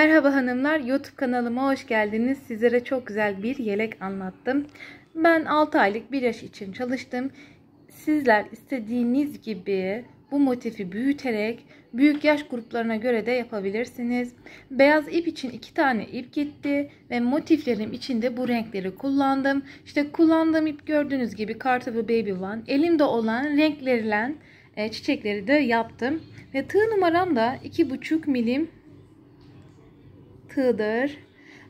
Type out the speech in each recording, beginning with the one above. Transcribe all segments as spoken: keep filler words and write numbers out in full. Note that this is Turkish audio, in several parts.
Merhaba hanımlar, YouTube kanalıma hoş geldiniz. Sizlere çok güzel bir yelek anlattım. Ben altı aylık bir yaş için çalıştım. Sizler istediğiniz gibi bu motifi büyüterek büyük yaş gruplarına göre de yapabilirsiniz. Beyaz ip için iki tane ip gitti ve motiflerim içinde bu renkleri kullandım. İşte kullandığım ip gördüğünüz gibi Kartopu Baby One. Elimde olan renklerle çiçekleri de yaptım. Ve tığ numaram da iki buçuk milim tığdır.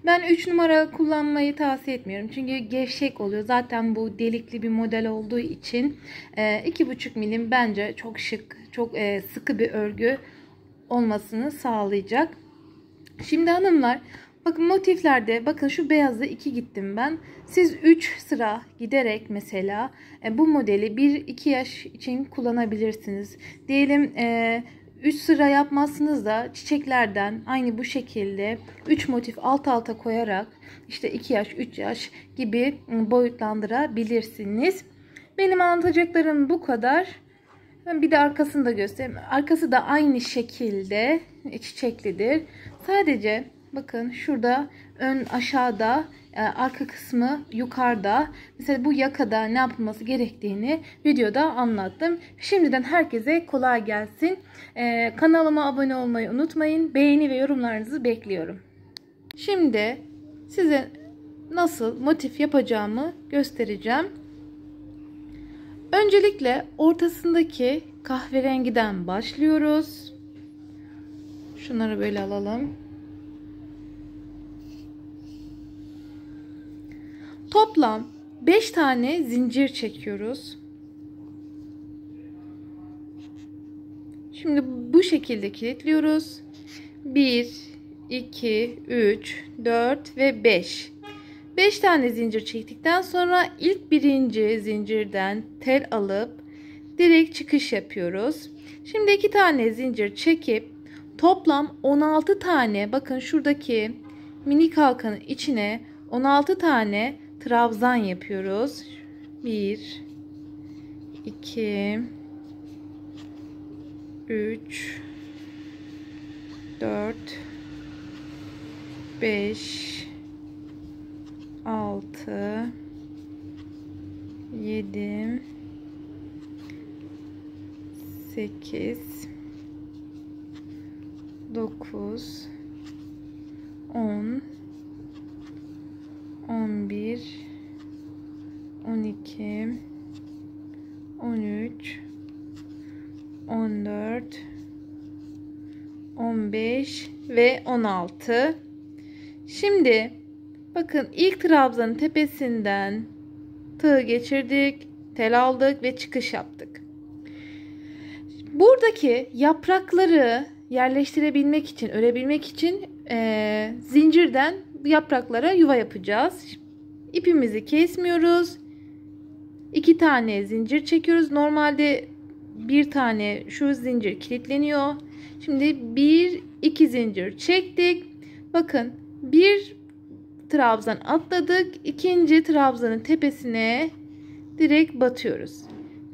Ben üç numara kullanmayı tavsiye etmiyorum. Çünkü gevşek oluyor. Zaten bu delikli bir model olduğu için iki buçuk milim bence çok şık, çok sıkı bir örgü olmasını sağlayacak. Şimdi hanımlar, bakın motiflerde, bakın şu beyazda iki gittim ben. Siz üç sıra giderek mesela bu modeli bir iki yaş için kullanabilirsiniz. Diyelim üç sıra yapmazsınız da çiçeklerden aynı bu şekilde üç motif alt alta koyarak işte iki yaş üç yaş gibi boyutlandırabilirsiniz. Benim anlatacaklarım bu kadar. Bir de arkasını da göstereyim. Arkası da aynı şekilde çiçeklidir. Sadece bakın şurada ön aşağıda, arka kısmı yukarıda. Mesela bu yakada ne yapılması gerektiğini videoda anlattım. Şimdiden herkese kolay gelsin. Ee, kanalıma abone olmayı unutmayın. Beğeni ve yorumlarınızı bekliyorum. Şimdi size nasıl motif yapacağımı göstereceğim. Öncelikle ortasındaki kahverengiden başlıyoruz. Şunları böyle alalım. Toplam beş tane zincir çekiyoruz. Şimdi bu şekilde kilitliyoruz. bir, iki, üç, dört ve beş. beş tane zincir çektikten sonra ilk birinci zincirden tel alıp direkt çıkış yapıyoruz. Şimdi iki tane zincir çekip toplam on altı tane, bakın şuradaki minik halkanın içine on altı tane trabzan yapıyoruz. bir, iki, üç, dört, beş, altı, yedi, sekiz, dokuz, on, on bir, on iki, on üç, on dört, on beş ve on altı. Şimdi bakın ilk trabzanın tepesinden tığ geçirdik, tel aldık ve çıkış yaptık. Buradaki yaprakları yerleştirebilmek için, örebilmek için e, zincirden yapraklara yuva yapacağız. İpimizi kesmiyoruz. iki tane zincir çekiyoruz. Normalde bir tane şu zincir kilitleniyor. Şimdi bir iki zincir çektik. Bakın bir trabzan atladık. İkinci trabzanın tepesine direkt batıyoruz.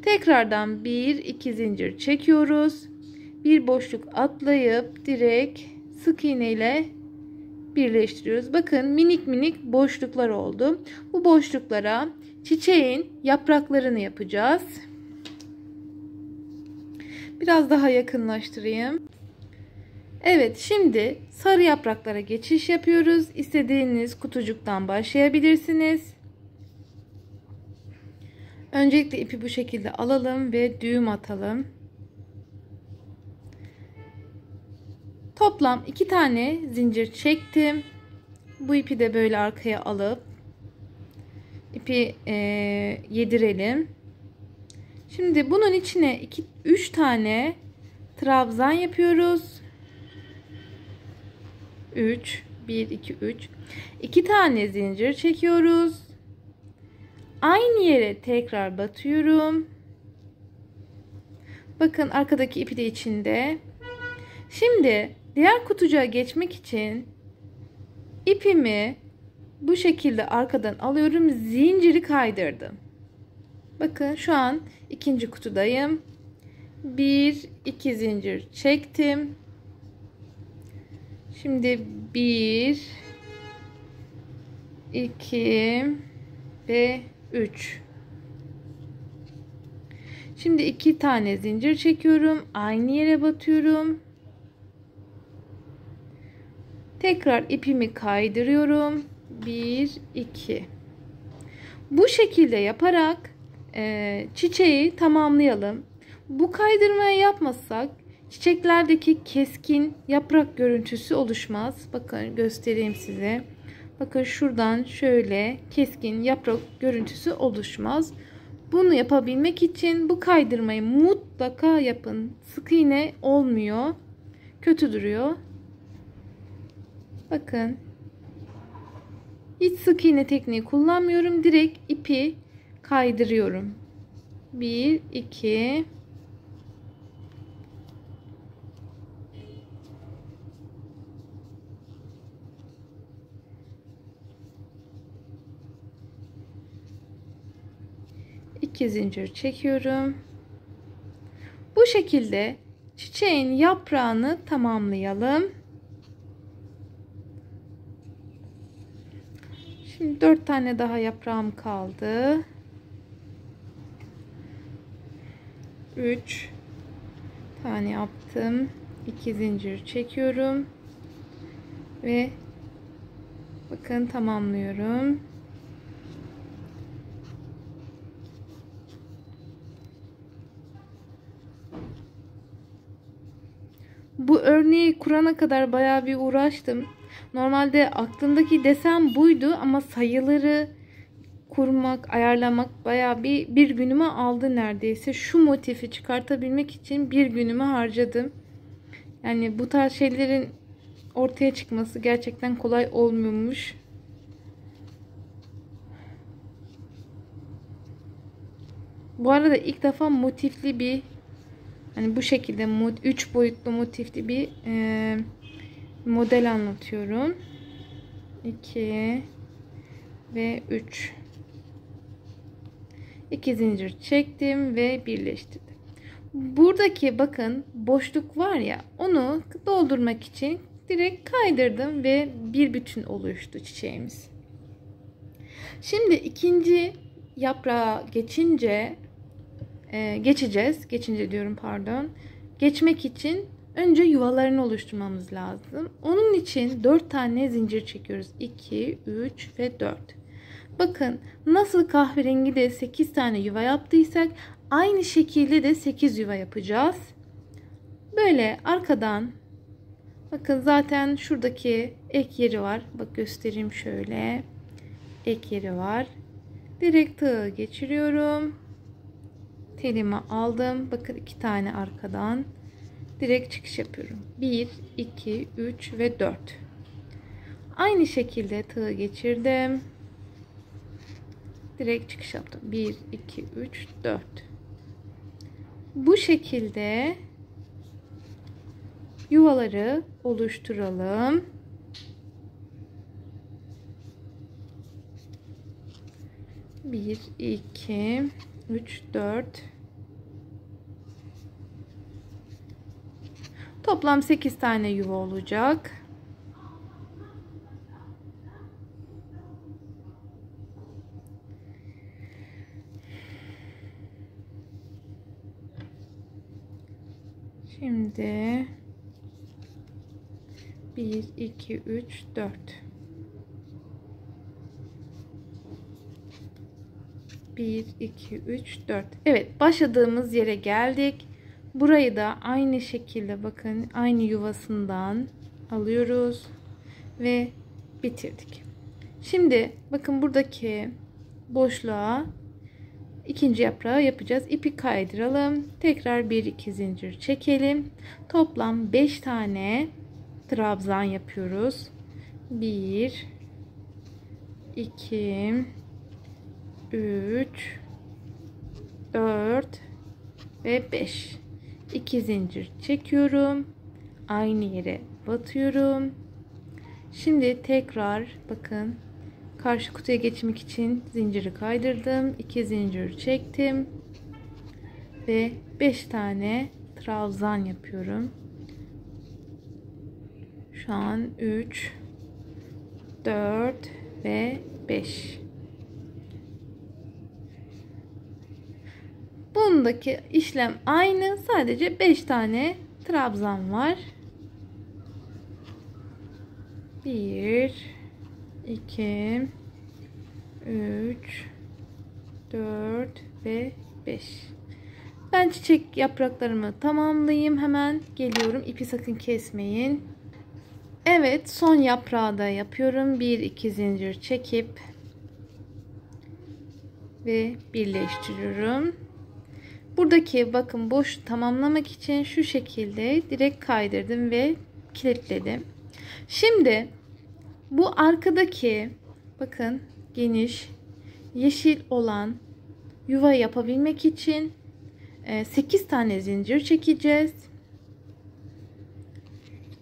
Tekrardan bir iki zincir çekiyoruz. Bir boşluk atlayıp direkt sık iğne ile birleştiriyoruz. Bakın minik minik boşluklar oldu. Bu boşluklara çiçeğin yapraklarını yapacağız. Biraz daha yakınlaştırayım. Evet, şimdi sarı yapraklara geçiş yapıyoruz. İstediğiniz kutucuktan başlayabilirsiniz. Öncelikle ipi bu şekilde alalım ve düğüm atalım. Toplam iki tane zincir çektim. Bu ipi de böyle arkaya alıp ipi e, yedirelim. Şimdi bunun içine iki üç tane trabzan yapıyoruz. üç bir iki üç. iki tane zincir çekiyoruz. Aynı yere tekrar batıyorum. Bakın arkadaki ipi de içinde. Şimdi diğer kutucuğa geçmek için ipimi bu şekilde arkadan alıyorum. Zinciri kaydırdım. Bakın şu an ikinci kutudayım. Bir iki zincir çektim. Şimdi bir, iki ve üç. Şimdi iki tane zincir çekiyorum. Aynı yere batıyorum. Tekrar ipimi kaydırıyorum. bir, iki. Bu şekilde yaparak e, çiçeği tamamlayalım. Bu kaydırmayı yapmazsak çiçeklerdeki keskin yaprak görüntüsü oluşmaz. Bakın göstereyim size. Bakın şuradan şöyle keskin yaprak görüntüsü oluşmaz. Bunu yapabilmek için bu kaydırmayı mutlaka yapın. Sık iğne olmuyor. Kötü duruyor. Bakın. Hiç sık iğne tekniği kullanmıyorum. Direkt ipi kaydırıyorum. bir, iki. iki zincir çekiyorum. Bu şekilde çiçeğin yaprağını tamamlayalım. Şimdi dört tane daha yaprağım kaldı. üç tane yaptım. iki zincir çekiyorum ve bakın tamamlıyorum. Bu örneği kurana kadar bayağı bir uğraştım. Normalde aklımdaki desen buydu ama sayıları kurmak, ayarlamak bayağı bir bir günümü aldı neredeyse. Şu motifi çıkartabilmek için bir günümü harcadım. Yani bu tarz şeylerin ortaya çıkması gerçekten kolay olmuyormuş. Bu arada ilk defa motifli bir, yani bu şekilde üç boyutlu motifli bir e, model anlatıyorum. iki ve üç. iki zincir çektim ve birleştirdim. Buradaki bakın boşluk var ya, onu doldurmak için direkt kaydırdım ve bir bütün oluştu çiçeğimiz. Şimdi ikinci yaprağa geçince Ee, geçeceğiz. Geçince diyorum pardon. Geçmek için önce yuvalarını oluşturmamız lazım. Onun için dört tane zincir çekiyoruz. iki, üç ve dört. Bakın nasıl kahverengi de sekiz tane yuva yaptıysak aynı şekilde de sekiz yuva yapacağız. Böyle arkadan bakın zaten şuradaki ek yeri var. Bak göstereyim şöyle. Ek yeri var. Direkt tığı geçiriyorum. Telimi aldım. Bakın iki tane arkadan direkt çıkış yapıyorum. bir, iki, üç ve dört. Aynı şekilde tığı geçirdim. Direkt çıkış yaptım. bir, iki, üç, dört. Bu şekilde yuvaları oluşturalım. bir, iki, üç, dört. Toplam sekiz tane yuva olacak. Şimdi bir, iki, üç, dört. bir, iki, üç, dört. Evet, başladığımız yere geldik. Burayı da aynı şekilde bakın aynı yuvasından alıyoruz ve bitirdik. Şimdi bakın buradaki boşluğa ikinci yaprağı yapacağız. İpi kaydıralım. Tekrar bir iki zincir çekelim. Toplam beş tane trabzan yapıyoruz. bir, iki, üç, dört ve beş. iki zincir çekiyorum. Aynı yere batıyorum. Şimdi tekrar bakın karşı kutuya geçmek için zinciri kaydırdım. iki zincir çektim. Ve beş tane trabzan yapıyorum. şu an üç, dört ve beş. Bundaki işlem aynı. Sadece beş tane trabzan var. bir, iki, üç, dört ve beş. Ben çiçek yapraklarımı tamamlayayım. Hemen geliyorum. İpi sakın kesmeyin. Evet, son yaprağı da yapıyorum. bir iki zincir çekip ve birleştiriyorum. Buradaki bakın boş tamamlamak için şu şekilde direkt kaydırdım ve kilitledim. Şimdi bu arkadaki bakın geniş yeşil olan yuva yapabilmek için sekiz tane zincir çekeceğiz.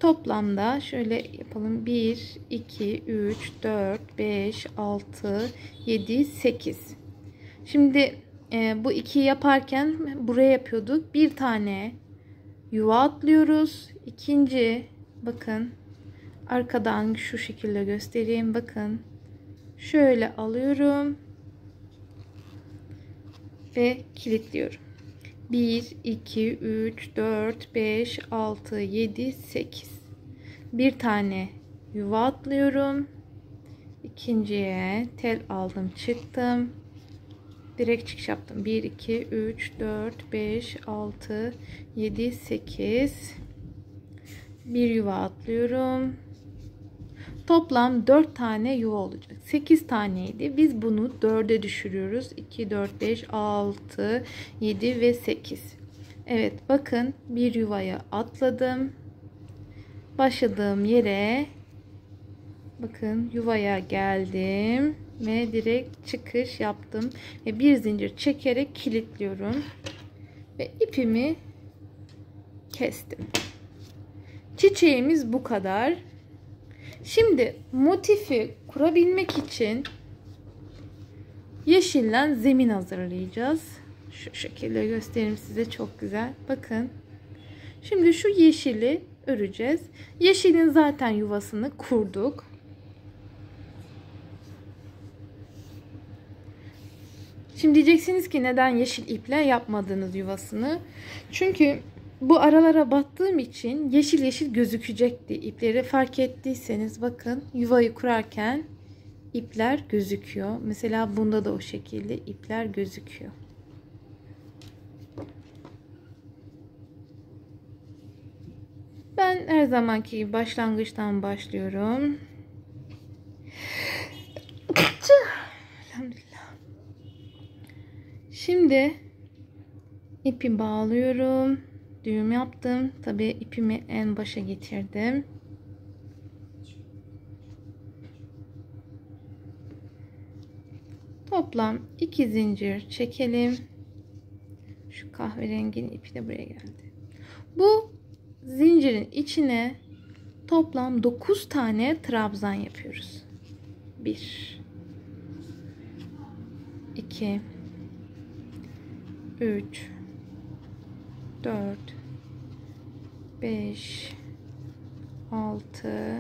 Toplamda şöyle yapalım. bir, iki, üç, dört, beş, altı, yedi, sekiz. Şimdi bu iki yaparken buraya yapıyorduk. Bir tane yuva atlıyoruz. İkinci bakın arkadan şu şekilde göstereyim. Bakın şöyle alıyorum ve kilitliyorum. bir, iki, üç, dört, beş, altı, yedi, sekiz. Bir tane yuva atlıyorum. İkinciye tel aldım, çıktım. Direkt çıkış yaptım. bir, iki, üç, dört, beş, altı, yedi, sekiz. Bir yuva atlıyorum. Toplam dört tane yuva olacak. sekiz taneydi. Biz bunu dörde düşürüyoruz. iki, dört, beş, altı, yedi ve sekiz. Evet, bakın bir yuvaya atladım. Başladığım yere bakın yuvaya geldim ve direkt çıkış yaptım. Ve bir zincir çekerek kilitliyorum. Ve ipimi kestim. Çiçeğimiz bu kadar. Şimdi motifi kurabilmek için yeşilden zemin hazırlayacağız. Şu şekilde göstereyim size, çok güzel. Bakın. Şimdi şu yeşili öreceğiz. Yeşilin zaten yuvasını kurduk. Şimdi diyeceksiniz ki neden yeşil iple yapmadınız yuvasını? Çünkü bu aralara battığım için yeşil yeşil gözükecekti ipleri. Fark ettiyseniz bakın yuvayı kurarken ipler gözüküyor. Mesela bunda da o şekilde ipler gözüküyor. Ben her zamanki gibi başlangıçtan başlıyorum. Şimdi ipi bağlıyorum. Düğüm yaptım. Tabii ipimi en başa getirdim. Toplam iki zincir çekelim. Şu kahverengin ipi de buraya geldi. Bu zincirin içine toplam dokuz tane trabzan yapıyoruz. bir, iki, üç, dört, beş, altı,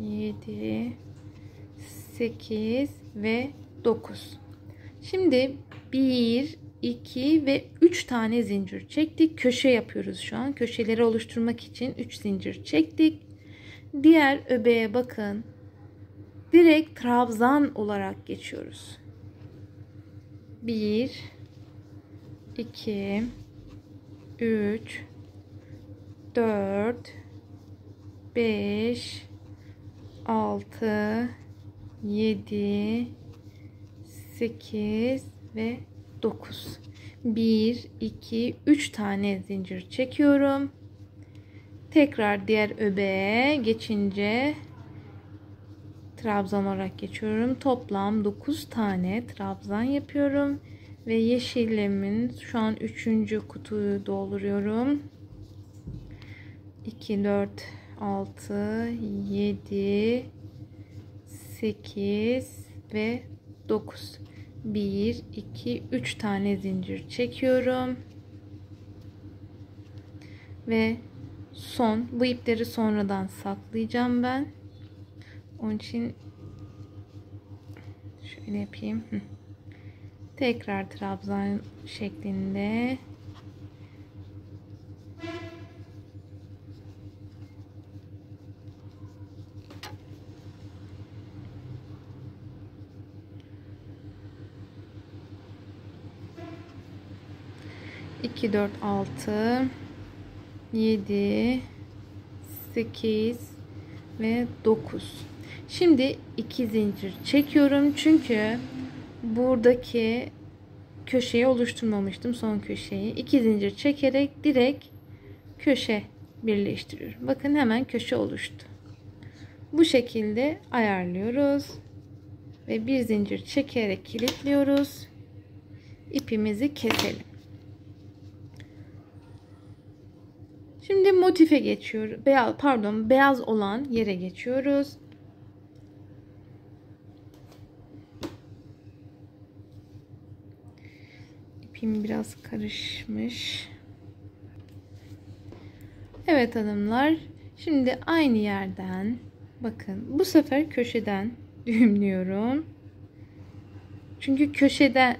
yedi, sekiz ve dokuz. Şimdi bir, iki ve üç tane zincir çektik. Köşe yapıyoruz şu an. Köşeleri oluşturmak için üç zincir çektik. Diğer öbeğe bakın. Direkt trabzan olarak geçiyoruz. bir, iki, üç, dört, beş, altı, yedi, sekiz ve dokuz. bir, iki, üç tane zincir çekiyorum. Tekrar diğer öbeğe geçince trabzan olarak geçiyorum. Toplam dokuz tane trabzan yapıyorum. Ve yeşilimin şu an üçüncü kutuyu dolduruyorum. iki, dört, altı, yedi, sekiz ve dokuz. bir, iki, üç tane zincir çekiyorum. Ve son. Bu ipleri sonradan saklayacağım ben. Onun için şöyle yapayım. Tekrar trabzan şeklinde. iki, dört, altı, yedi, sekiz ve dokuz. Şimdi iki zincir çekiyorum. Çünkü buradaki köşeyi oluşturmamıştım. Son köşeyi. iki zincir çekerek direkt köşe birleştiriyorum. Bakın hemen köşe oluştu. Bu şekilde ayarlıyoruz. Ve bir zincir çekerek kilitliyoruz. İpimizi keselim. Şimdi motife geçiyoruz. Beyaz, pardon, beyaz olan yere geçiyoruz. İpim biraz karışmış. Evet hanımlar. Şimdi aynı yerden, bakın bu sefer köşeden düğümlüyorum. Çünkü köşeden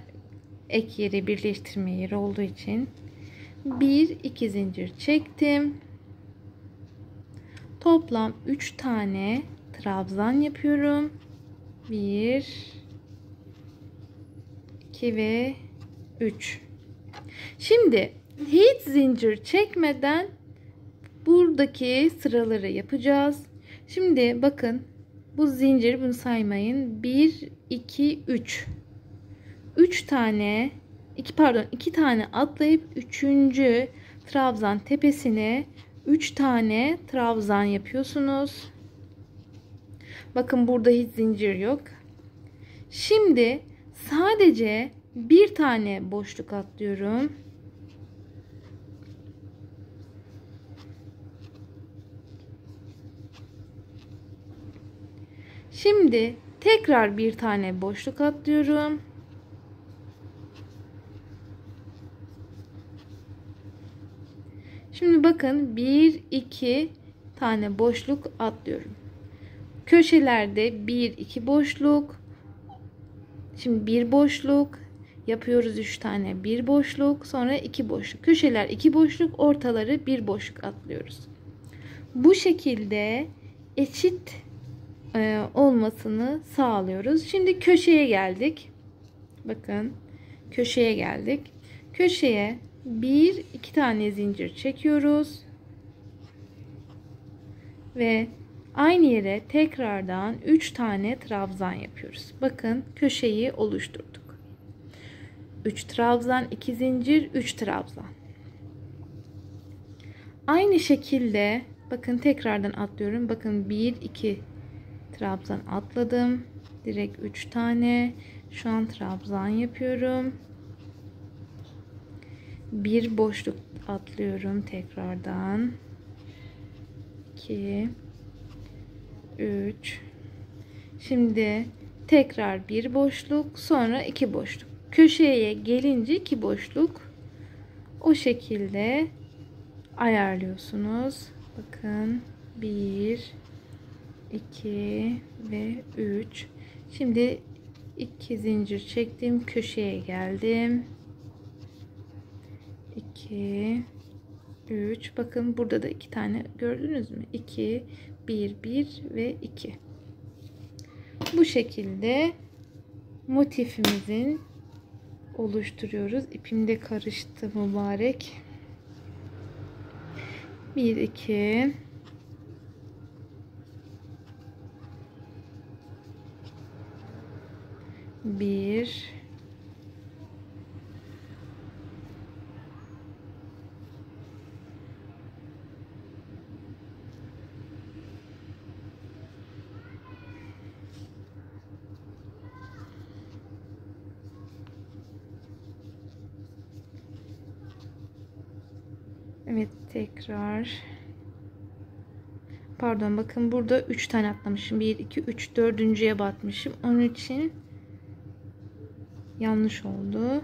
ek yeri, birleştirme yeri olduğu için. bir iki zincir çektim. Toplam üç tane trabzan yapıyorum. bir iki ve üç. Şimdi hiç zincir çekmeden buradaki sıraları yapacağız. Şimdi bakın, bu zincir, bunu saymayın. bir iki üç. üç tane İki, pardon iki tane atlayıp üçüncü trabzan tepesine üç tane trabzan yapıyorsunuz. Bakın burada hiç zincir yok. Şimdi sadece bir tane boşluk atlıyorum. Şimdi tekrar bir tane boşluk atlıyorum. Şimdi bakın, bir iki tane boşluk atlıyorum. Köşelerde bir iki boşluk. Şimdi bir boşluk yapıyoruz, üç tane bir boşluk, sonra iki boşluk. Köşeler iki boşluk, ortaları bir boşluk atlıyoruz. Bu şekilde eşit e, olmasını sağlıyoruz. Şimdi köşeye geldik. Bakın, köşeye geldik. Köşeye bir iki tane zincir çekiyoruz ve aynı yere tekrardan üç tane trabzan yapıyoruz. Bakın, köşeyi oluşturduk. üç trabzan, iki zincir, üç trabzan. Aynı şekilde bakın, tekrardan atlıyorum. Bakın, bir iki trabzan atladım. Direkt üç tane. Şu an trabzan yapıyorum. Bir boşluk atlıyorum tekrardan. iki üç. Şimdi tekrar bir boşluk, sonra iki boşluk. Köşeye gelince iki boşluk. O şekilde ayarlıyorsunuz. Bakın, bir iki ve üç. Şimdi iki zincir çektim, köşeye geldim. iki üç. Bakın, burada da iki tane, gördünüz mü? iki bir bir ve iki. Bu şekilde motifimizin oluşturuyoruz. İpim de karıştı mübarek. bir iki. bir Evet, tekrar, pardon, bakın burada üç tane atlamışım. Bir iki üç, dördüncüye batmışım, onun için yanlış oldu.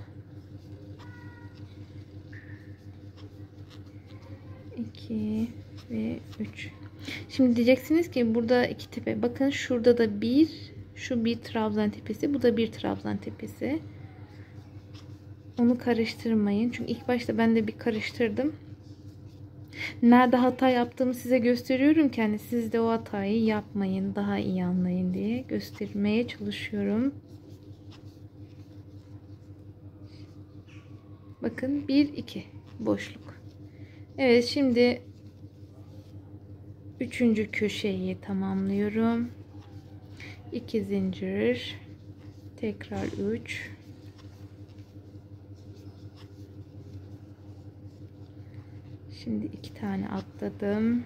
iki ve üç. Şimdi diyeceksiniz ki burada iki tepe. Bakın şurada da bir, şu bir trabzan tepesi, bu da bir trabzan tepesi. Onu karıştırmayın. Çünkü ilk başta ben de bir karıştırdım. Nerede hata yaptığımı size gösteriyorum ki hani siz de o hatayı yapmayın, daha iyi anlayın diye göstermeye çalışıyorum. Bakın bir iki boşluk. Evet, şimdi üçüncü köşeyi tamamlıyorum. iki zincir, tekrar üç. Şimdi iki tane atladım.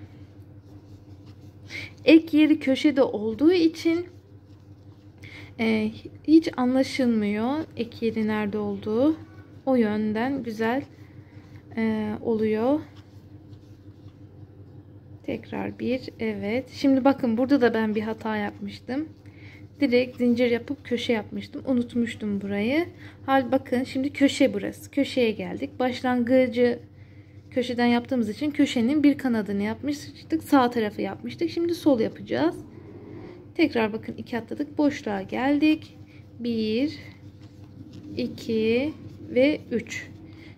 Ek yeri köşede olduğu için e, hiç anlaşılmıyor ek yeri nerede olduğu. O yönden güzel e, oluyor. Tekrar bir. Evet. Şimdi bakın burada da ben bir hata yapmıştım. Direkt zincir yapıp köşe yapmıştım. Unutmuştum burayı. Hal bakın şimdi köşe burası. Köşeye geldik. Başlangıcı köşeden yaptığımız için köşenin bir kanadını yapmıştık. Sağ tarafı yapmıştık. Şimdi sol yapacağız. Tekrar bakın iki atladık. Boşluğa geldik. bir, iki ve üç.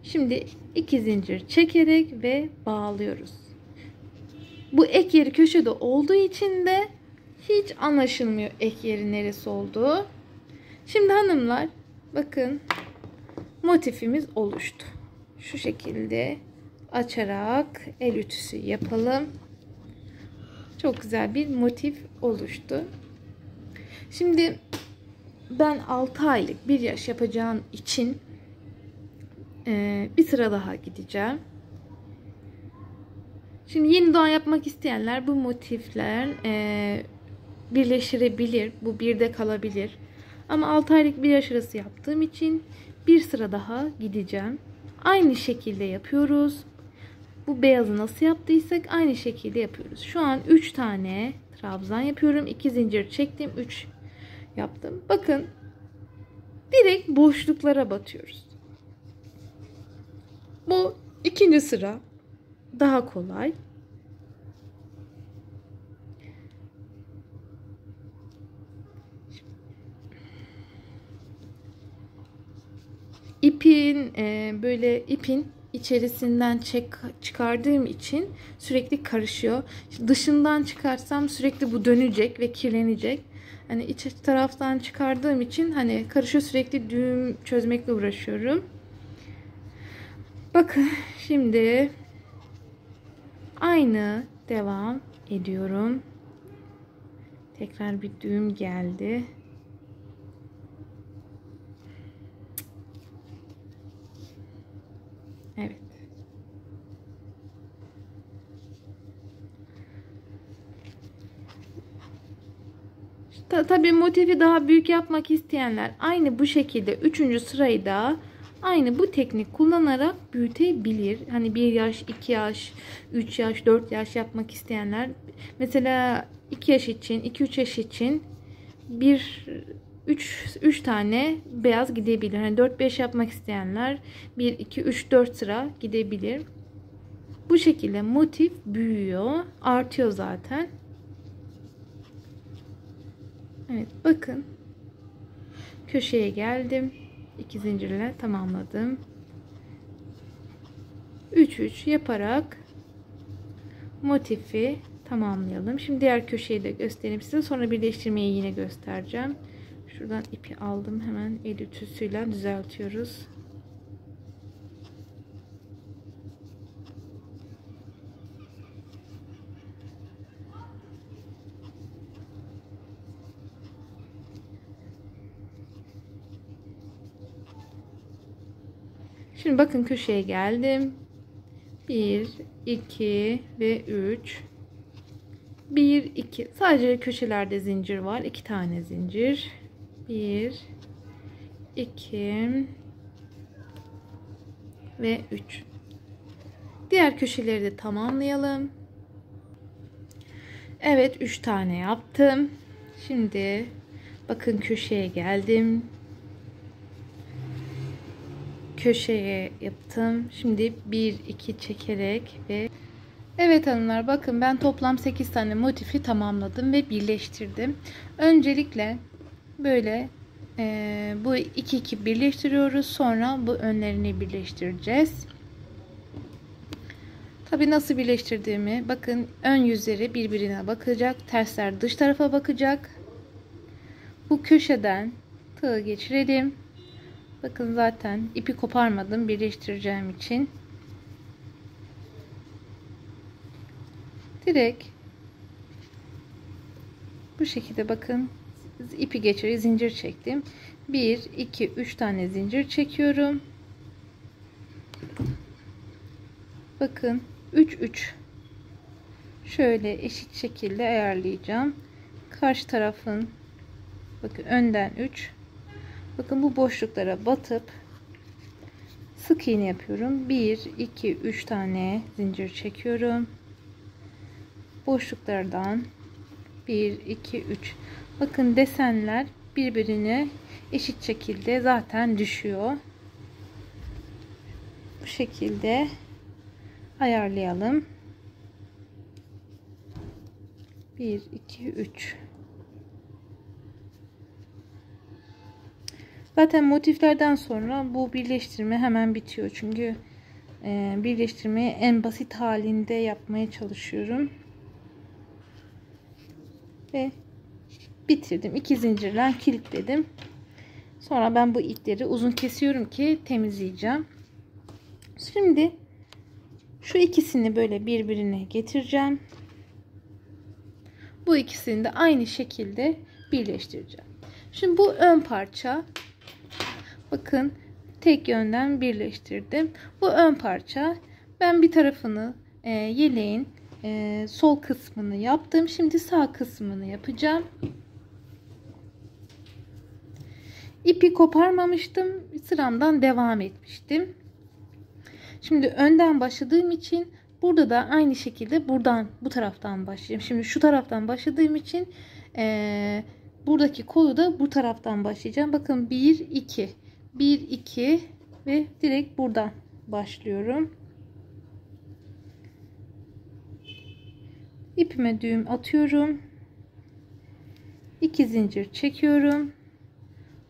Şimdi iki zincir çekerek ve bağlıyoruz. Bu ek yeri köşede olduğu için de hiç anlaşılmıyor ek yeri neresi olduğu. Şimdi hanımlar bakın motifimiz oluştu. Şu şekilde açarak el ütüsü yapalım. Çok güzel bir motif oluştu. Şimdi ben altı aylık bir yaş yapacağım için bir sıra daha gideceğim. Şimdi yeni doğan yapmak isteyenler bu motifler birleştirebilir. Bu birde kalabilir. Ama altı aylık bir yaş arası yaptığım için bir sıra daha gideceğim. Aynı şekilde yapıyoruz. Bu beyazı nasıl yaptıysak aynı şekilde yapıyoruz. Şu an üç tane trabzan yapıyorum. iki zincir çektim. üç yaptım. Bakın direkt boşluklara batıyoruz. Bu ikinci sıra daha kolay. İpin e, böyle ipin içerisinden çek, çıkardığım için sürekli karışıyor. Dışından çıkarsam sürekli bu dönecek ve kirlenecek. Hani iç taraftan çıkardığım için hani karışıyor, sürekli düğüm çözmekle uğraşıyorum. Bakın şimdi aynı devam ediyorum. Tekrar bir düğüm geldi. Evet. Tabii motifi daha büyük yapmak isteyenler aynı bu şekilde üçüncü sırayı da aynı bu teknik kullanarak büyütebilir. Hani bir yaş, iki yaş, üç yaş, dört yaş yapmak isteyenler mesela iki yaş için, iki üç yaş için bir üç üç tane beyaz gidebilir. Yani dört beş yapmak isteyenler bir iki üç dört sıra gidebilir. Bu şekilde motif büyüyor, artıyor zaten. Evet, bakın. Köşeye geldim. iki zincirle tamamladım. üç üç yaparak motifi tamamlayalım. Şimdi diğer köşeyi de göstereyim size. Sonra birleştirmeyi yine göstereceğim. Şuradan ipi aldım. Hemen el ütüsüyle düzeltiyoruz. Şimdi bakın köşeye geldim. bir, iki ve üç. bir, iki. Sadece köşelerde zincir var. iki tane zincir. bir, iki ve üç. Diğer köşeleri de tamamlayalım. Evet, üç tane yaptım. Şimdi bakın köşeye geldim. Köşeye yaptım. Şimdi bir iki çekerek ve Evet hanımlar, bakın ben toplam sekiz tane motifi tamamladım ve birleştirdim. Öncelikle böyle e, bu iki iki birleştiriyoruz. Sonra bu önlerini birleştireceğiz. Tabii nasıl birleştirdiğimi bakın, ön yüzleri birbirine bakacak. Tersler dış tarafa bakacak. Bu köşeden tığı geçirelim. Bakın zaten ipi koparmadım birleştireceğim için. Direkt bu şekilde bakın ipi geçirip zincir çektim. bir iki üç tane zincir çekiyorum. Bakın üç üç şöyle eşit şekilde ayarlayacağım. Karşı tarafın bakın önden üç. Bakın bu boşluklara batıp sık iğne yapıyorum. bir iki üç tane zincir çekiyorum. Boşluklardan bir iki üç. Bakın desenler birbirine eşit şekilde zaten düşüyor. Bu şekilde ayarlayalım. bir iki üç. Zaten motiflerden sonra bu birleştirme hemen bitiyor. Çünkü birleştirmeyi en basit halinde yapmaya çalışıyorum. Ve bitirdim. iki zincirle kilitledim. Sonra ben bu ipleri uzun kesiyorum ki temizleyeceğim. Şimdi şu ikisini böyle birbirine getireceğim. Bu ikisini de aynı şekilde birleştireceğim. Şimdi bu ön parça, bakın tek yönden birleştirdim. Bu ön parça, ben bir tarafını e, yeleğin Ee, sol kısmını yaptım. Şimdi sağ kısmını yapacağım. İpi koparmamıştım. Sıramdan devam etmiştim. Şimdi önden başladığım için burada da aynı şekilde buradan bu taraftan başlayayım. Şimdi şu taraftan başladığım için ee, buradaki kolu da bu taraftan başlayacağım. Bakın bir iki bir iki ve direkt buradan başlıyorum. İpime düğüm atıyorum. iki zincir çekiyorum.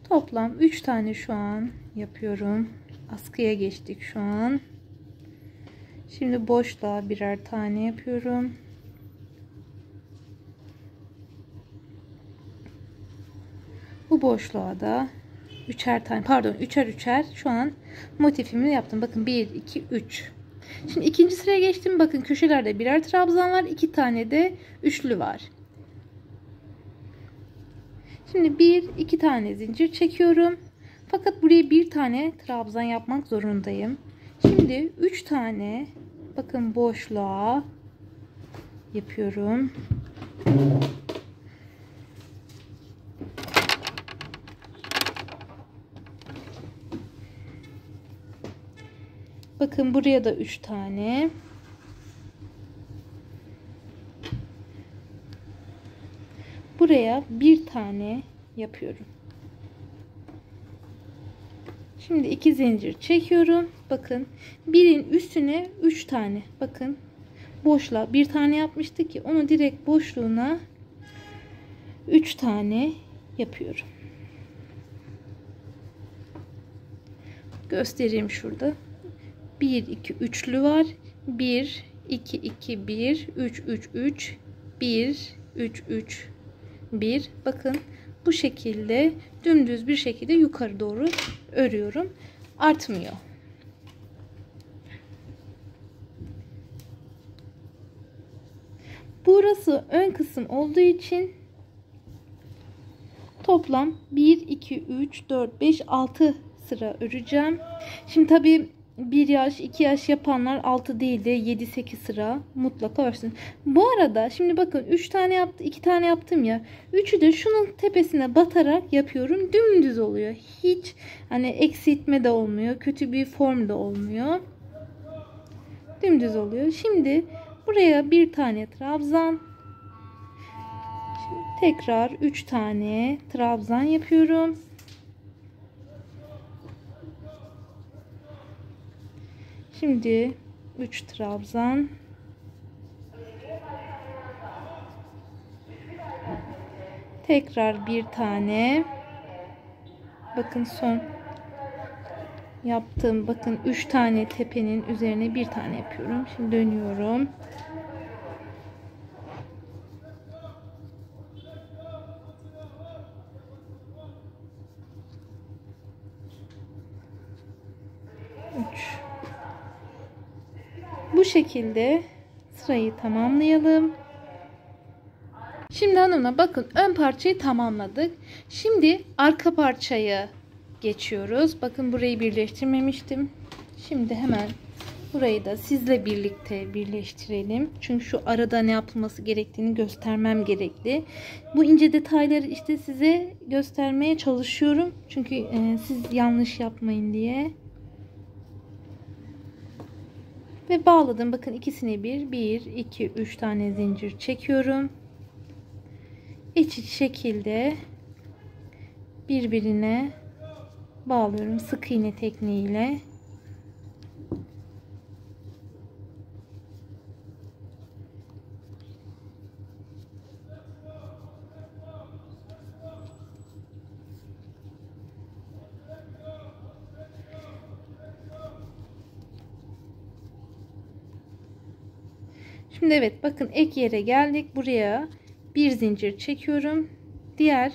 Toplam üç tane şu an yapıyorum. Askıya geçtik şu an. Şimdi boşluğa birer tane yapıyorum. Bu boşluğa da üçer tane, pardon, üçer üçer şu an motifimi yaptım. Bakın bir iki üç. Şimdi ikinci sıraya geçtim. Bakın köşelerde birer trabzan var. iki tane de üçlü var. Şimdi bir iki tane zincir çekiyorum. Fakat buraya bir tane trabzan yapmak zorundayım. Şimdi üç tane bakın boşluğa yapıyorum. Bakın buraya da üç tane. Buraya bir tane yapıyorum. Şimdi iki zincir çekiyorum. Bakın birin üstüne üç tane. Bakın boşluğa bir tane yapmıştık ki onu direkt boşluğuna üç tane yapıyorum. Göstereyim şurada. bir iki üçlü var. bir iki iki bir üç üç üç bir üç üç bir. Bakın bu şekilde dümdüz bir şekilde yukarı doğru örüyorum. Artmıyor. Burası ön kısım olduğu için toplam bir iki üç dört beş altı sıra öreceğim. Şimdi tabii bir yaş iki yaş yapanlar altı değil de yedi sekiz sıra mutlaka örsün. Bu arada şimdi bakın üç tane yaptım, iki tane yaptım ya, üçü de şunun tepesine batarak yapıyorum. Dümdüz oluyor, hiç hani eksiltme de olmuyor, kötü bir form da olmuyor, dümdüz oluyor. Şimdi buraya bir tane trabzan, şimdi tekrar üç tane trabzan yapıyorum. Şimdi üç trabzan, Tekrar bir tane. Bakın son yaptığım, bakın üç tane tepenin üzerine bir tane yapıyorum. Şimdi dönüyorum. üç. Bu şekilde sırayı tamamlayalım. Şimdi hanımlar bakın ön parçayı tamamladık. Şimdi arka parçaya geçiyoruz. Bakın burayı birleştirmemiştim. Şimdi hemen burayı da sizle birlikte birleştirelim. Çünkü şu arada ne yapılması gerektiğini göstermem gerekli. Bu ince detayları işte size göstermeye çalışıyorum. Çünkü e, siz yanlış yapmayın diye. Ve bağladım. Bakın ikisini bir, bir, iki, üç tane zincir çekiyorum. İç iç şekilde birbirine bağlıyorum sık iğne tekniğiyle. Şimdi evet bakın ek yere geldik. Buraya bir zincir çekiyorum. Diğer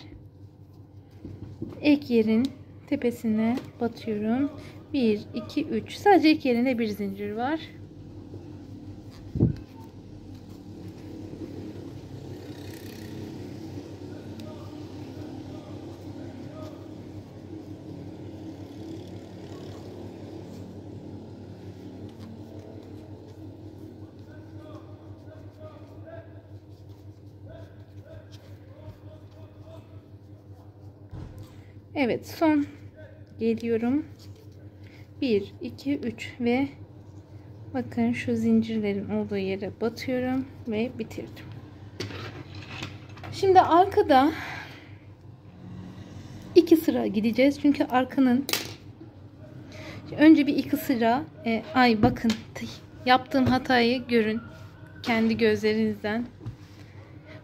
ek yerin tepesine batıyorum. bir, iki, üç. Sadece ek yerinde bir zincir var. Evet son geliyorum. bir, iki, üç ve bakın şu zincirlerin olduğu yere batıyorum ve bitirdim. Şimdi arkada iki sıra gideceğiz. Çünkü arkanın önce bir iki sıra e, ay bakın yaptığım hatayı görün kendi gözlerinizden.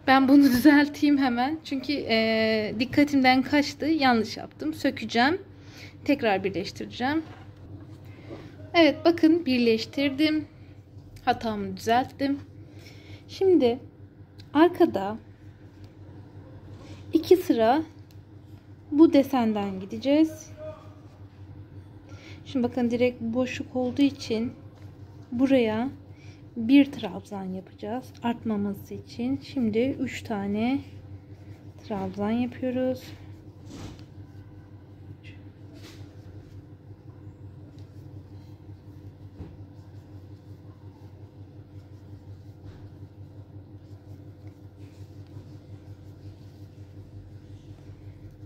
Ben bunu düzelteyim hemen. Çünkü e, dikkatimden kaçtı. Yanlış yaptım. Sökeceğim. Tekrar birleştireceğim. Evet bakın birleştirdim. Hatamı düzelttim. Şimdi arkada iki sıra bu desenden gideceğiz. Şimdi bakın direkt boşluk olduğu için buraya bir trabzan yapacağız artmaması için. Şimdi üç tane trabzan yapıyoruz.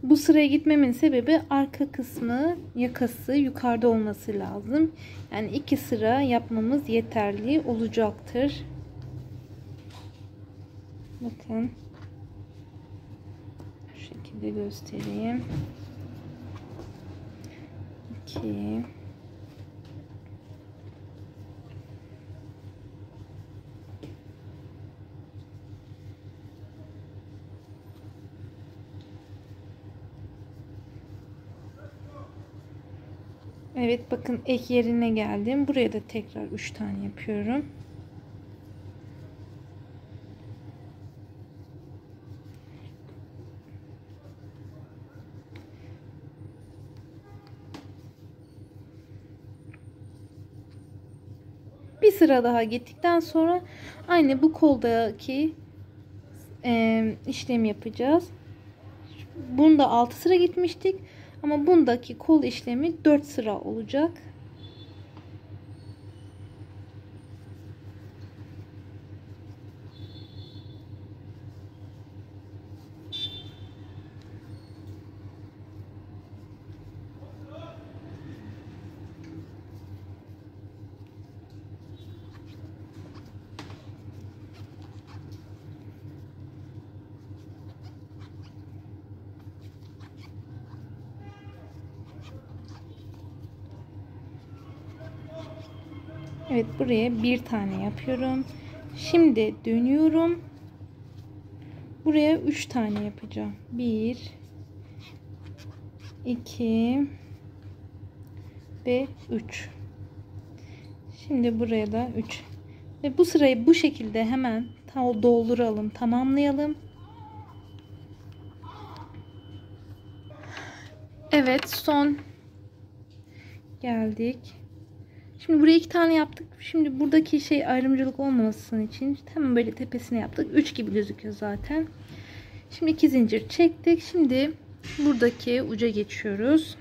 Bu sıraya gitmemin sebebi arka kısmı yakası yukarıda olması lazım. Yani iki sıra yapmamız yeterli olacaktır. Bakın. Bu şekilde göstereyim. iki. Evet bakın ek yerine geldim. Buraya da tekrar üç tane yapıyorum. Bir sıra daha gittikten sonra aynı bu koldaki e, işlemi yapacağız. Bunda altı sıra gitmiştik. Ama bundaki kol işlemi dört sıra olacak. Evet buraya bir tane yapıyorum. Şimdi dönüyorum. Buraya üç tane yapacağım. bir, iki ve üç. Şimdi buraya da üç. Ve bu sırayı bu şekilde hemen dolduralım, tamamlayalım. Evet, son geldik. Şimdi buraya iki tane yaptık. Şimdi buradaki şey ayrımcılık olmasın için hemen böyle tepesine yaptık. üç gibi gözüküyor zaten. Şimdi iki zincir çektik. Şimdi buradaki uca geçiyoruz.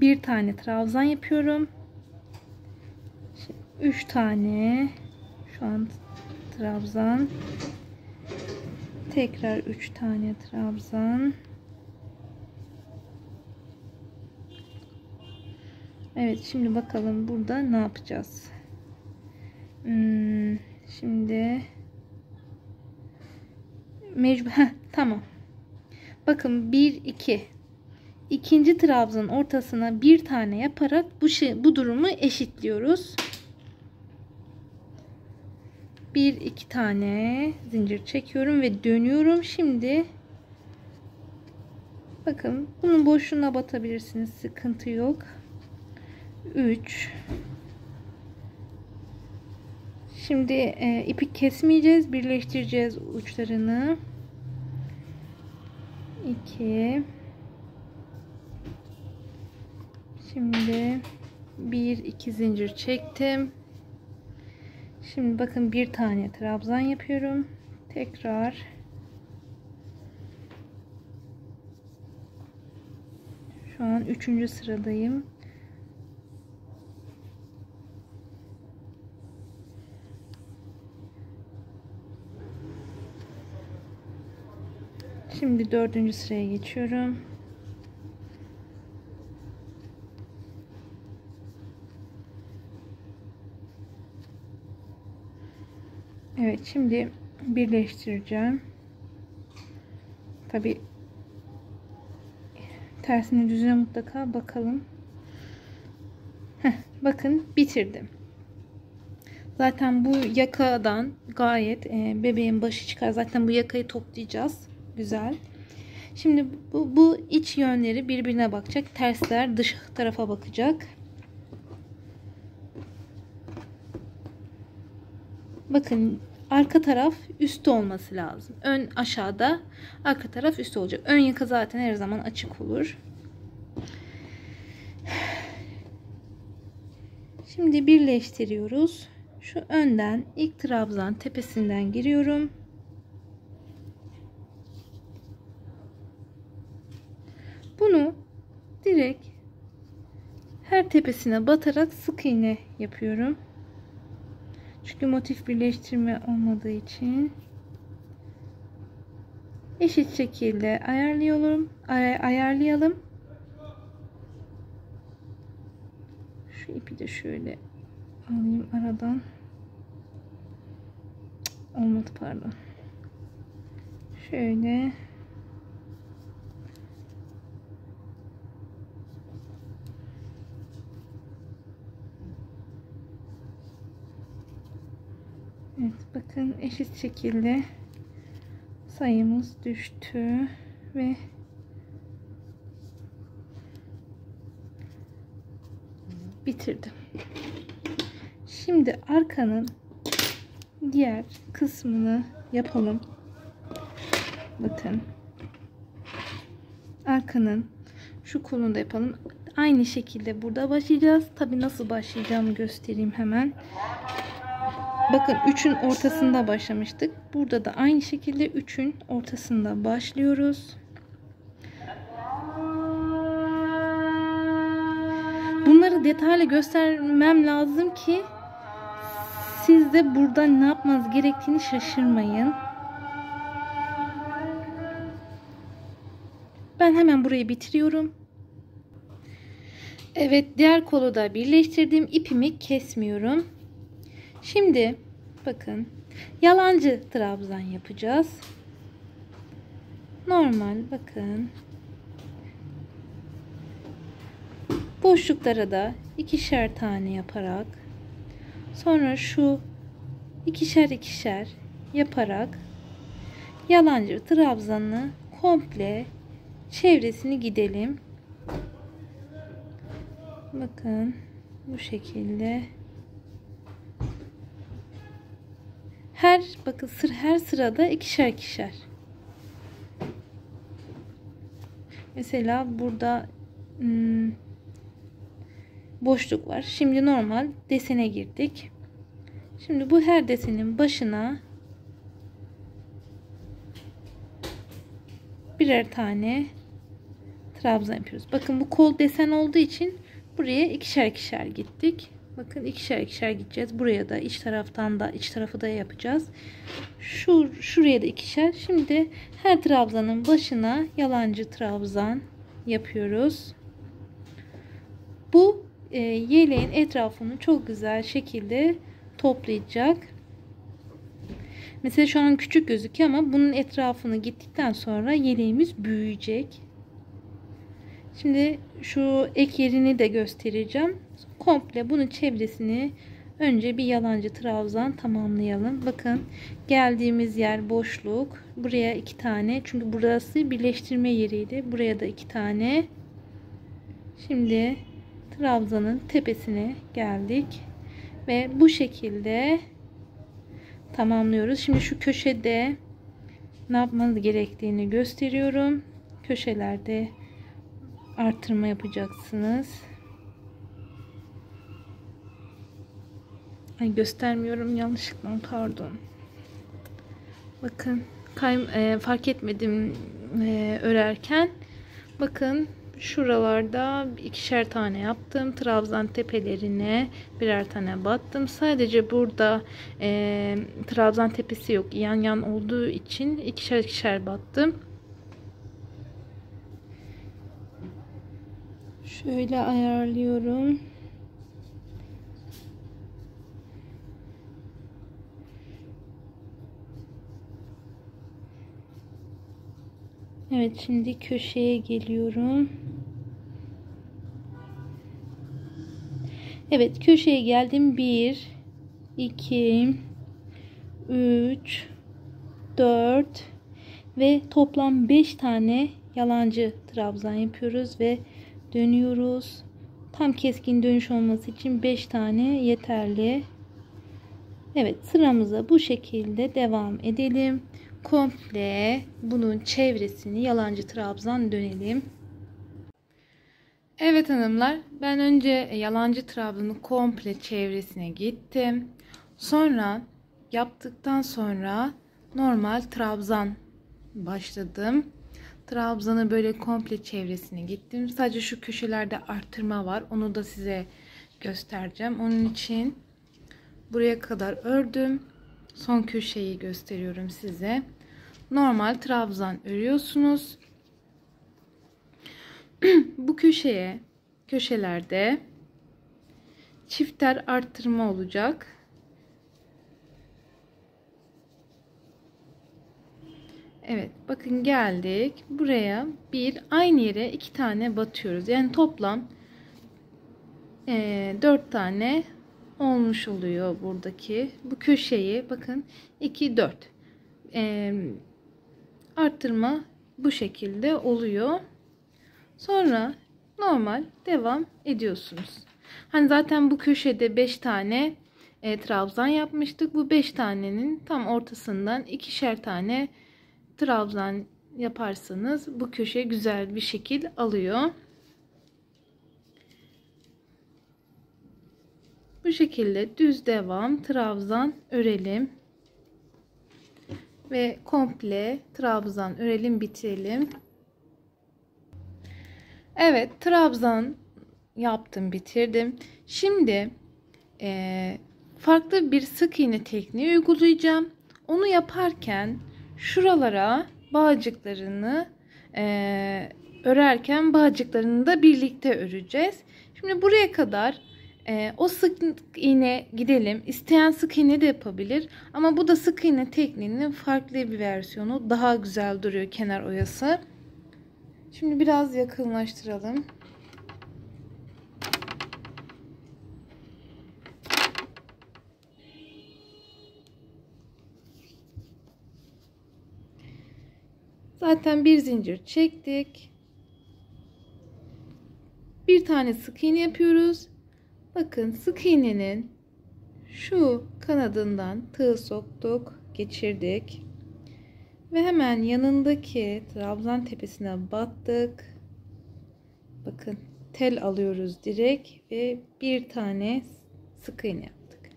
Bir tane trabzan yapıyorum. üç tane şu an trabzan. Tekrar üç tane trabzan. Evet, şimdi bakalım burada ne yapacağız. Hmm, şimdi mecbur. Heh, tamam. Bakın bir iki. İkinci trabzanın ortasına bir tane yaparak bu şey, bu durumu eşitliyoruz. bir iki tane zincir çekiyorum ve dönüyorum. Şimdi bakın bunun boşluğuna batabilirsiniz. Sıkıntı yok. üç. Şimdi e, ipi kesmeyeceğiz. Birleştireceğiz uçlarını. iki. Şimdi bir iki zincir çektim. Şimdi bakın bir tane trabzan yapıyorum. Tekrar şu an üçüncü sıradayım. Şimdi dördüncü sıraya geçiyorum. Evet, şimdi birleştireceğim. Tabii tersine düzüne mutlaka bakalım. Heh, bakın bitirdim. Zaten bu yakadan gayet e, bebeğin başı çıkar. Zaten bu yakayı toplayacağız. Güzel. Şimdi bu, bu iç yönleri birbirine bakacak. Tersler dış tarafa bakacak. Bakın arka taraf üstte olması lazım. Ön aşağıda, arka taraf üstte olacak. Ön yaka zaten her zaman açık olur. Şimdi birleştiriyoruz. Şu önden ilk trabzan tepesinden giriyorum. Bunu direkt her tepesine batarak sık iğne yapıyorum. Çünkü motif birleştirme olmadığı için eşit şekilde ayarlayalım. Ay ayarlayalım. Şu ipi de şöyle alayım aradan. Olmadı, pardon. Şöyle. Evet, bakın eşit şekilde sayımız düştü ve bitirdim. Şimdi arkanın diğer kısmını yapalım. Bakın arkanın şu kolunu da yapalım. Aynı şekilde burada başlayacağız. Tabii nasıl başlayacağımı göstereyim hemen. Bakın üçün ortasında başlamıştık. Burada da aynı şekilde üçün ortasında başlıyoruz. Bunları detaylı göstermem lazım ki siz de burada ne yapmanız gerektiğini şaşırmayın. Ben hemen burayı bitiriyorum. Evet, diğer kolu da birleştirdim. İpimi kesmiyorum. Şimdi bakın yalancı trabzan yapacağız. Normal, bakın. Boşluklara da ikişer tane yaparak sonra şu ikişer ikişer yaparak yalancı trabzanı komple çevresini gidelim. Bakın bu şekilde. Her bakın sır her sırada ikişer ikişer. Mesela burada hmm, boşluk var. Şimdi normal desene girdik. Şimdi bu her desenin başına birer tane trabzan yapıyoruz. Bakın bu kol desen olduğu için buraya ikişer ikişer gittik. Bakın ikişer ikişer gideceğiz. Buraya da iç taraftan da iç tarafı da yapacağız. Şu şuraya da ikişer. Şimdi her trabzanın başına yalancı trabzan yapıyoruz. Bu e, yeleğin etrafını çok güzel şekilde toplayacak. Mesela şu an küçük gözüküyor ama bunun etrafını gittikten sonra yeleğimiz büyüyecek. Şimdi şu ek yerini de göstereceğim. Komple bunun çevresini önce bir yalancı trabzan tamamlayalım. Bakın geldiğimiz yer boşluk. Buraya iki tane. Çünkü burası birleştirme yeriydi. Buraya da iki tane. Şimdi trabzanın tepesine geldik. Ve bu şekilde tamamlıyoruz. Şimdi şu köşede ne yapmanız gerektiğini gösteriyorum. Köşelerde artırma yapacaksınız. Ay göstermiyorum yanlışlıkla, pardon. Bakın kay e, fark etmedim e, örerken. Bakın şuralarda ikişer tane yaptım. Trabzan tepelerine birer tane battım. Sadece burada e, trabzan tepesi yok. Yan yan olduğu için ikişer ikişer battım. Şöyle ayarlıyorum. Evet, şimdi köşeye geliyorum. Evet, köşeye geldim. bir, iki, üç, dört ve toplam beş tane yalancı trabzan yapıyoruz ve dönüyoruz. Tam keskin dönüş olması için beş tane yeterli. Evet, sıramıza bu şekilde devam edelim. Komple bunun çevresini yalancı trabzan dönelim. Evet hanımlar, ben önce yalancı trabzanı komple çevresine gittim. Sonra yaptıktan sonra normal trabzan başladım. Trabzanı böyle komple çevresine gittim. Sadece şu köşelerde artırma var. Onu da size göstereceğim. Onun için buraya kadar ördüm. Son köşeyi gösteriyorum size. Normal trabzan örüyorsunuz. Bu köşeye, köşelerde çifter artırma olacak. Evet, bakın geldik. Buraya bir, aynı yere iki tane batıyoruz. Yani toplam e, dört tane olmuş oluyor buradaki. Bu köşeyi bakın iki, dört e, arttırma bu şekilde oluyor. Sonra normal devam ediyorsunuz. Hani zaten bu köşede beş tane e, trabzan yapmıştık. Bu beş tanenin tam ortasından ikişer tane trabzan yaparsanız bu köşe güzel bir şekil alıyor. Bu şekilde düz devam trabzan örelim ve komple trabzan örelim, bitirelim. Evet, trabzan yaptım, bitirdim. Şimdi e, farklı bir sık iğne tekniği uygulayacağım. Onu yaparken şuralara bağcıklarını e, örerken bağcıklarını da birlikte öreceğiz. Şimdi buraya kadar e, o sık iğne gidelim. İsteyen sık iğne de yapabilir. Ama bu da sık iğne tekniğinin farklı bir versiyonu. Daha güzel duruyor kenar oyası. Şimdi biraz yakınlaştıralım. Zaten bir zincir çektik. Bir tane sık iğne yapıyoruz. Bakın sık iğnenin şu kanadından tığ soktuk, geçirdik. Ve hemen yanındaki trabzan tepesine battık. Bakın tel alıyoruz direkt ve bir tane sık iğne yaptık.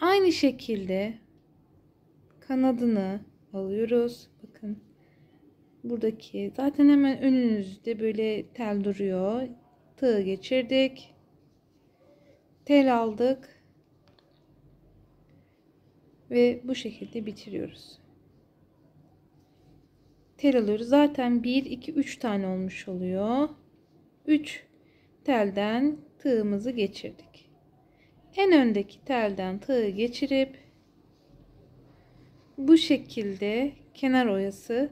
Aynı şekilde kanadını alıyoruz. Bakın buradaki zaten hemen önünüzde böyle tel duruyor. Tığ geçirdik. Tel aldık. Ve bu şekilde bitiriyoruz. Tel alıyoruz. Zaten bir, iki, üç tane olmuş oluyor. üç telden tığımızı geçirdik. En öndeki telden tığı geçirip bu şekilde kenar oyası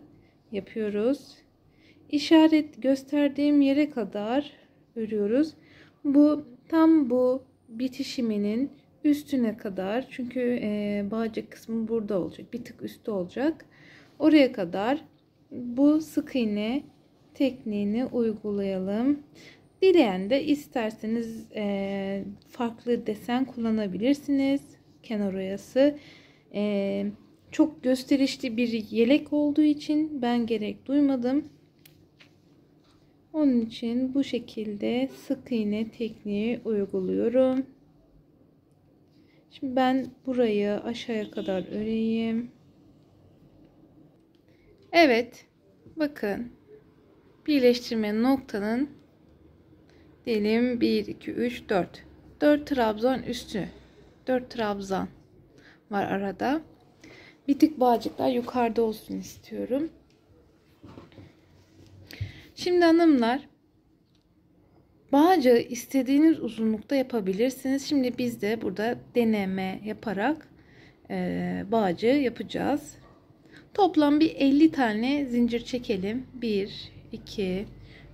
yapıyoruz. İşaret gösterdiğim yere kadar örüyoruz. Bu tam bu bitişiminin üstüne kadar, çünkü e, bağcık kısmı burada olacak, bir tık üstte olacak. Oraya kadar bu sık iğne tekniğini uygulayalım. Dileyen de isterseniz e, farklı desen kullanabilirsiniz. Kenar oyası e, çok gösterişli bir yelek olduğu için ben gerek duymadım. Onun için bu şekilde sık iğne tekniği uyguluyorum. Şimdi ben burayı aşağıya kadar öreyim. Evet. Bakın. Birleştirme noktanın diyelim bir, iki, üç, dört. dört trabzan üstü. dört trabzan var arada. Bir tık bağcıklar yukarıda olsun istiyorum. Şimdi hanımlar, bağcığı istediğiniz uzunlukta yapabilirsiniz. Şimdi biz de burada deneme yaparak e, bağcığı yapacağız. Toplam bir elli tane zincir çekelim. bir, iki,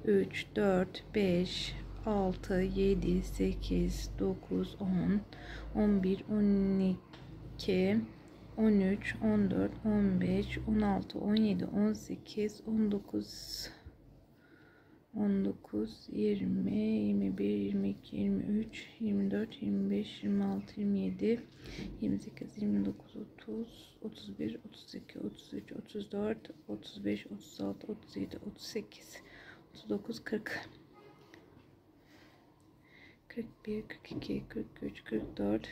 üç, dört, beş, altı, yedi, sekiz, dokuz, on, on bir, on iki, on üç, on dört, on beş, on altı, on yedi, on sekiz, on dokuz, on dört, on beş, on altı, on yedi, on sekiz, on dokuz, yirmi, yirmi bir, yirmi iki, yirmi üç, yirmi dört, yirmi beş, yirmi altı, yirmi yedi, yirmi sekiz, yirmi dokuz, otuz, otuz bir, otuz iki, otuz üç, otuz dört, otuz beş, otuz altı, otuz yedi, otuz sekiz, otuz dokuz, kırk, kırk bir, kırk iki, kırk üç, kırk dört,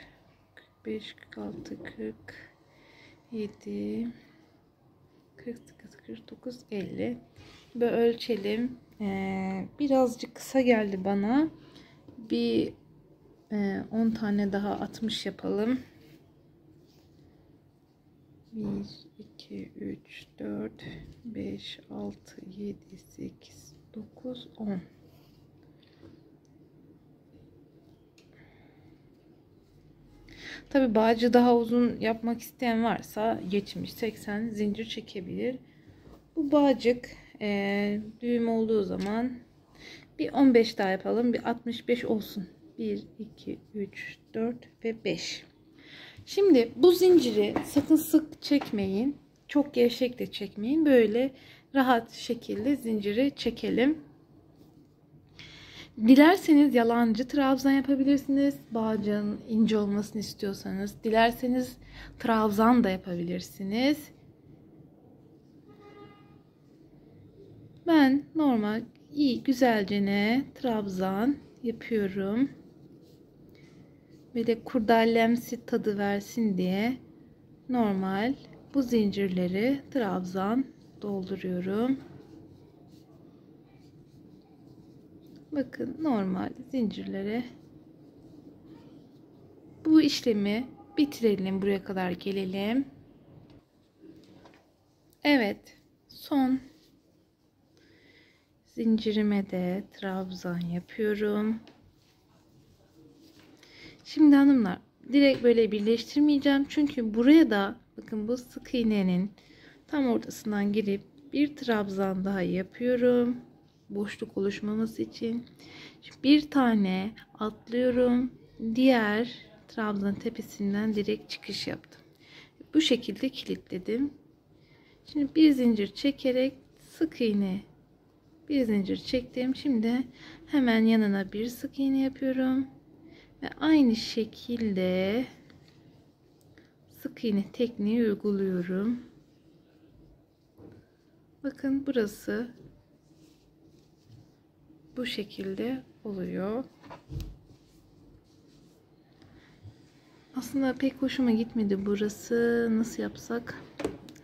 kırk beş, kırk altı, kırk yedi, kırk sekiz, kırk dokuz, elli. Böyle ölçelim. Ee, birazcık kısa geldi bana. Bir e, on tane daha altmış yapalım. bir, iki, üç, dört, beş, altı, yedi, sekiz, dokuz, on. Tabi bağcığı daha uzun yapmak isteyen varsa yetmiş seksen zincir çekebilir. Bu bağcık e, düğüm olduğu zaman bir on beş daha yapalım. Bir altmış beş olsun. bir, iki, üç, dört ve beş. Şimdi bu zinciri sakın sık çekmeyin. Çok gevşek de çekmeyin. Böyle rahat şekilde zinciri çekelim. Dilerseniz yalancı trabzan yapabilirsiniz. Bağcığın ince olmasını istiyorsanız. Dilerseniz trabzan da yapabilirsiniz. Ben normal iyi güzelcene trabzan yapıyorum. Ve de kurdalemsi tadı versin diye normal bu zincirleri trabzan dolduruyorum. Bakın normal zincirlere bu işlemi bitirelim. Buraya kadar gelelim. Evet, son zincirime de trabzan yapıyorum. Şimdi hanımlar direkt böyle birleştirmeyeceğim. Çünkü buraya da bakın bu sık iğnenin tam ortasından girip bir trabzan daha yapıyorum. Boşluk oluşmaması için. Şimdi bir tane atlıyorum. Diğer trabzan tepesinden direkt çıkış yaptım. Bu şekilde kilitledim. Şimdi bir zincir çekerek sık iğne, bir zincir çektim. Şimdi hemen yanına bir sık iğne yapıyorum ve aynı şekilde sık iğne tekniği uyguluyorum. Bakın burası bu şekilde oluyor. Aslında pek hoşuma gitmedi burası. Nasıl yapsak?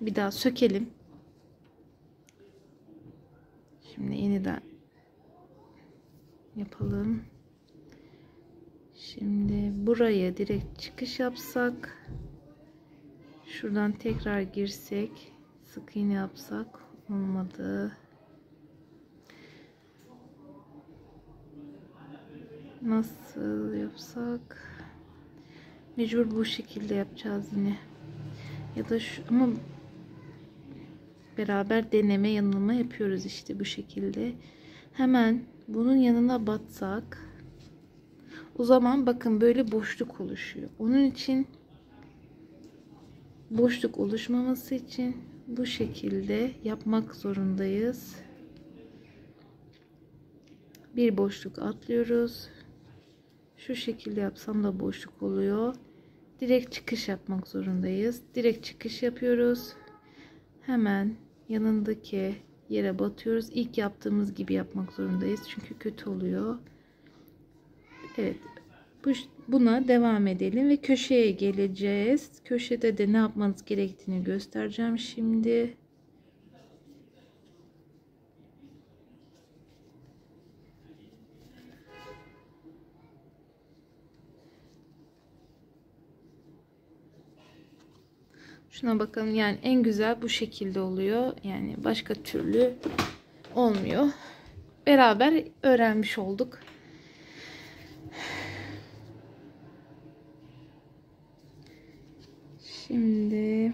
Bir daha sökelim. Şimdi yeniden yapalım. Şimdi buraya direkt çıkış yapsak, şuradan tekrar girsek, sık iğne yapsak, olmadı. Nasıl yapsak? Mecbur bu şekilde yapacağız yine. Ya da şu, ama beraber deneme yanılma yapıyoruz işte bu şekilde. Hemen bunun yanına batsak, o zaman bakın böyle boşluk oluşuyor. Onun için, boşluk oluşmaması için bu şekilde yapmak zorundayız. Bir boşluk atlıyoruz. Şu şekilde yapsam da boşluk oluyor. Direkt çıkış yapmak zorundayız. Direkt çıkış yapıyoruz. Hemen yanındaki yere batıyoruz. İlk yaptığımız gibi yapmak zorundayız. Çünkü kötü oluyor. Evet. Buna devam edelim ve köşeye geleceğiz. Köşede de ne yapmanız gerektiğini göstereceğim şimdi. Şuna bakın, yani en güzel bu şekilde oluyor. Yani başka türlü olmuyor. Beraber öğrenmiş olduk. Şimdi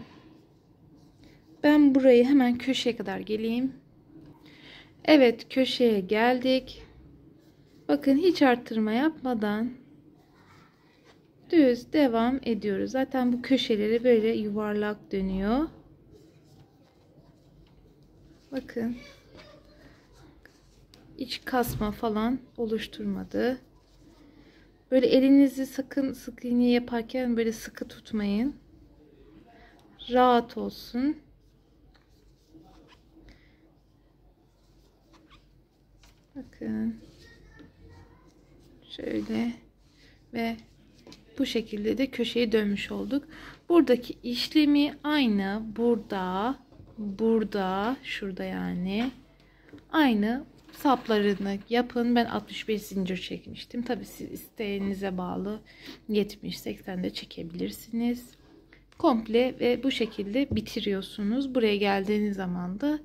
ben burayı hemen köşeye kadar geleyim. Evet, köşeye geldik. Bakın hiç artırma yapmadan düz devam ediyoruz. Zaten bu köşeleri böyle yuvarlak dönüyor. Bakın hiç kasma falan oluşturmadı. Böyle elinizi sakın sık iğne yaparken böyle sıkı tutmayın. Rahat olsun. Bakın şöyle ve bu şekilde de köşeyi dönmüş olduk. Buradaki işlemi aynı burada, burada, şurada yani aynı saplarını yapın. Ben altmış beş zincir çekmiştim. Tabii siz isteğinize bağlı yetmiş seksen de çekebilirsiniz. Komple ve bu şekilde bitiriyorsunuz. Buraya geldiğiniz zaman da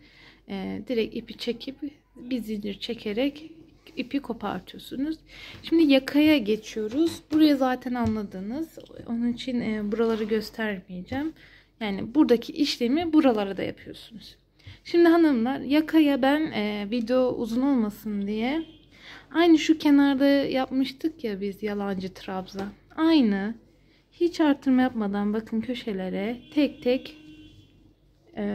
e, direkt ipi çekip bir zincir çekerek ipi kopartıyorsunuz. Şimdi yakaya geçiyoruz. Buraya zaten anladınız. Onun için e, buraları göstermeyeceğim. Yani buradaki işlemi buralara da yapıyorsunuz. Şimdi hanımlar, yakaya ben e, video uzun olmasın diye aynı şu kenarda yapmıştık ya biz yalancı trabzan. Aynı hiç artırma yapmadan bakın köşelere tek tek e,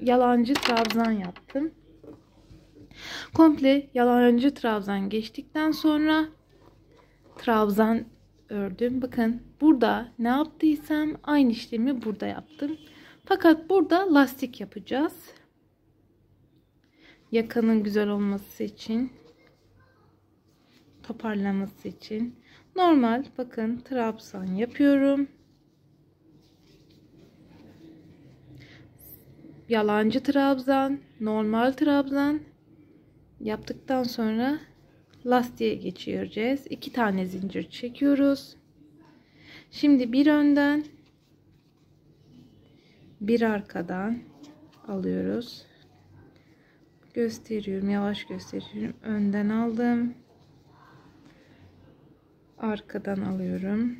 yalancı trabzan yaptım. Komple yalancı trabzan geçtikten sonra trabzan ördüm. Bakın burada ne yaptıysam aynı işlemi burada yaptım. Fakat burada lastik yapacağız. Yakanın güzel olması için, toparlaması için. Normal bakın trabzan yapıyorum. Yalancı trabzan, normal trabzan yaptıktan sonra lastiğe geçiyoruz. İki tane zincir çekiyoruz. Şimdi bir önden bir arkadan alıyoruz. Gösteriyorum, yavaş gösteriyorum. Önden aldım. Arkadan alıyorum.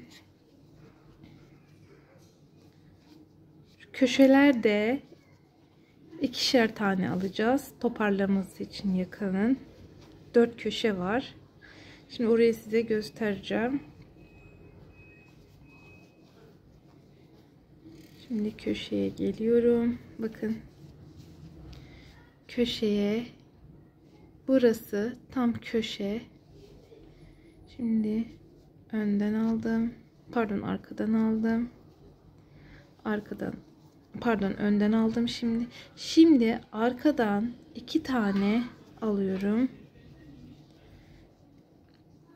Şu köşelerde ikişer tane alacağız. Toparlaması için yakanın. Dört köşe var. Şimdi orayı size göstereceğim. Şimdi köşeye geliyorum. Bakın. Köşeye. Burası tam köşe. Şimdi önden aldım. Pardon, arkadan aldım. Arkadan. Pardon, önden aldım şimdi. Şimdi arkadan iki tane alıyorum.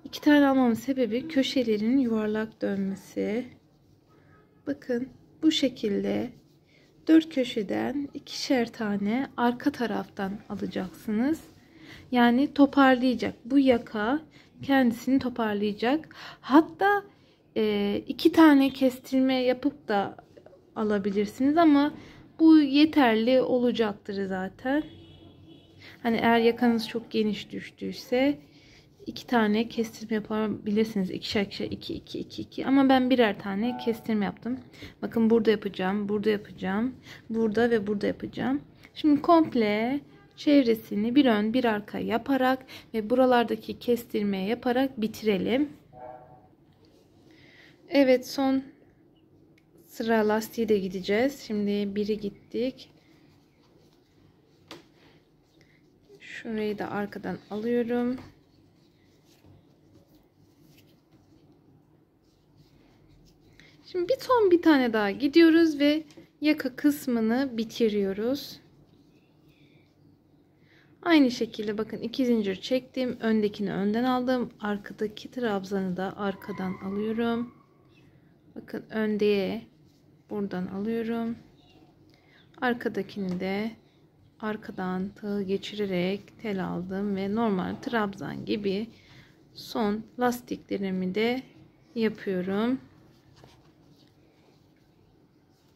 İki tane almamın sebebi köşelerin yuvarlak dönmesi. Bakın bu şekilde dört köşeden ikişer tane arka taraftan alacaksınız. Yani toparlayacak. Bu yaka kendisini toparlayacak. Hatta e, iki tane kestirme yapıp da alabilirsiniz ama bu yeterli olacaktır zaten. Hani eğer yakanız çok geniş düştüyse iki tane kestirme yapabilirsiniz. İkişer ikişer iki iki iki iki ama ben birer tane kestirme yaptım. Bakın burada yapacağım, burada yapacağım, burada ve burada yapacağım. Şimdi komple çevresini bir ön bir arka yaparak ve buralardaki kestirmeye yaparak bitirelim. Evet, son sıra lastiği de gideceğiz. Şimdi biri gittik. Şurayı da arkadan alıyorum. Şimdi bir son bir tane daha gidiyoruz ve yaka kısmını bitiriyoruz. Aynı şekilde bakın iki zincir çektim. Öndekini önden aldım. Arkadaki trabzanı da arkadan alıyorum. Bakın öndeye buradan alıyorum. Arkadakini de arkadan tığ geçirerek tel aldım ve normal trabzan gibi son lastiklerimi de yapıyorum.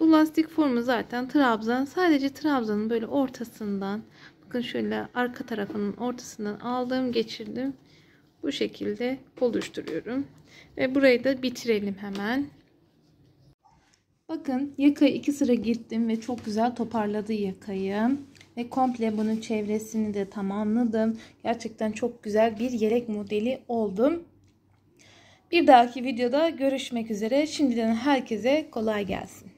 Bu lastik formu zaten trabzan. Sadece trabzanın böyle ortasından, bakın şöyle arka tarafının ortasından aldım, geçirdim. Bu şekilde oluşturuyorum. Ve burayı da bitirelim hemen. Bakın yakayı iki sıra gittim ve çok güzel toparladı yakayı. Ve komple bunun çevresini de tamamladım. Gerçekten çok güzel bir yelek modeli oldum. Bir dahaki videoda görüşmek üzere. Şimdiden herkese kolay gelsin.